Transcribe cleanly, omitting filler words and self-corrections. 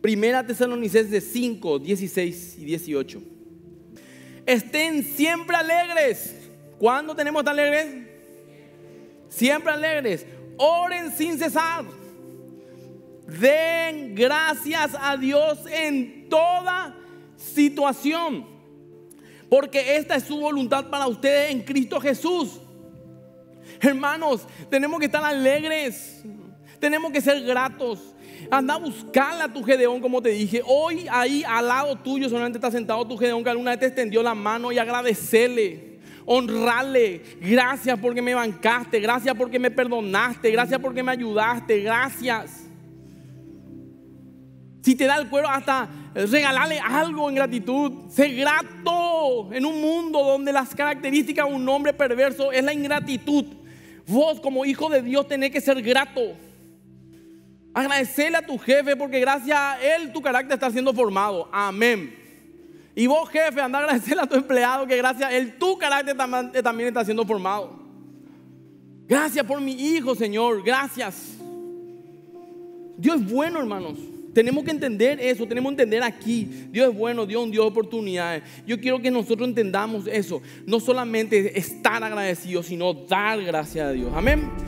Primera Tesalonicenses 5, 16 y 18. Estén siempre alegres. ¿Cuándo tenemos que estar alegres? Siempre alegres. Oren sin cesar. Den gracias a Dios en toda situación, porque esta es su voluntad para ustedes en Cristo Jesús. Hermanos, tenemos que estar alegres. Tenemos que ser gratos. Anda a buscarla a tu Gedeón, como te dije. Hoy ahí al lado tuyo solamente está sentado tu Gedeón que alguna vez te extendió la mano, y agradecerle, honrarle. Gracias porque me bancaste, gracias porque me perdonaste, gracias porque me ayudaste, gracias. Si te da el cuero, hasta regalarle algo en gratitud. Sé grato en un mundo donde las características de un hombre perverso es la ingratitud. Vos como hijo de Dios tenés que ser grato. Agradecerle a tu jefe, porque gracias a él tu carácter está siendo formado. Amén. Y vos, jefe, anda a agradecerle a tu empleado, que gracias a él tu carácter también está siendo formado. Gracias por mi hijo, Señor. Gracias. Dios es bueno, hermanos. Tenemos que entender eso, tenemos que entender aquí. Dios es bueno, Dios es un Dios de oportunidades. Yo quiero que nosotros entendamos eso. No solamente estar agradecidos, sino dar gracias a Dios. Amén.